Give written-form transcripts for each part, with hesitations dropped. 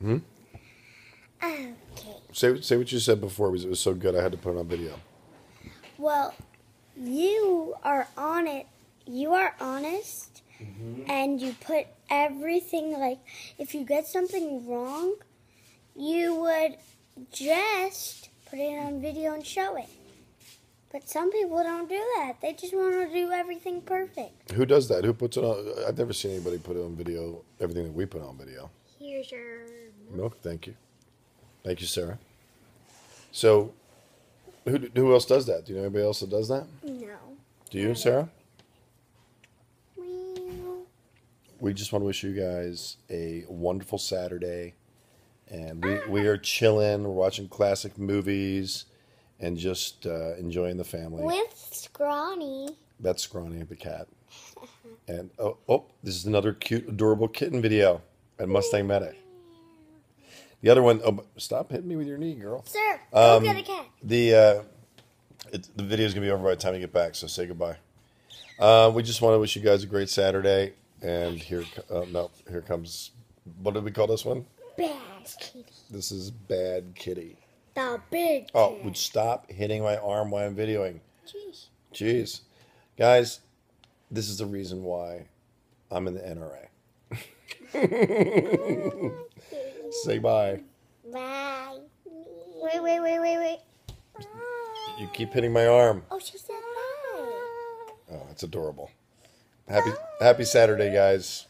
Hmm? Okay. Say what you said before because it was so good I had to put it on video. Well, you are on it. You are honest, and you put everything, like, if you get something wrong, you would just put it on video and show it. But some people don't do that. They just want to do everything perfect. Who does that? Who puts it on? I've never seen anybody put it on video, everything that we put on video. Here's your milk. Milk, thank you. Thank you, Sarah. So, who else does that? Do you know anybody else that does that? No. Do you, Sarah? We just want to wish you guys a wonderful Saturday. And we are chilling. We're watching classic movies. And just enjoying the family. With Scrawny. That's Scrawny, the cat. And, oh, this is another cute, adorable kitten video at Mustang Medic. The other one, oh, stop hitting me with your knee, girl. Sir, look at a cat. The video's going to be over by the time you get back, so say goodbye. We just want to wish you guys a great Saturday. And here comes, what did we call this one? Bad Kitty. This is Bad Kitty. Big would stop hitting my arm while I'm videoing. Jeez. Guys, this is the reason why I'm in the NRA. Say bye. Bye. Wait. Bye. You keep hitting my arm. Oh, she said bye. Oh, it's adorable. Happy Saturday, guys.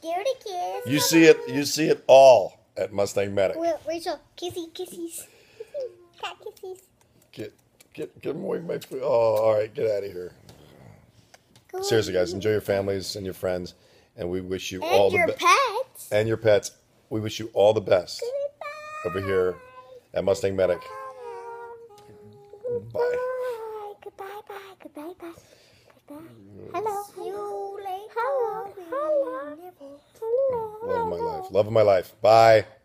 You see it all at Mustang Medic. Rachel, kisses. Get him away from my food. Oh, all right, get out of here. Go Seriously, guys, enjoy your families and your friends, and we wish you all the best. And your pets. We wish you all the best. Goodbye. Over here at Mustang Medic. Goodbye. Goodbye. Hello. Hello. Love of my life. Bye.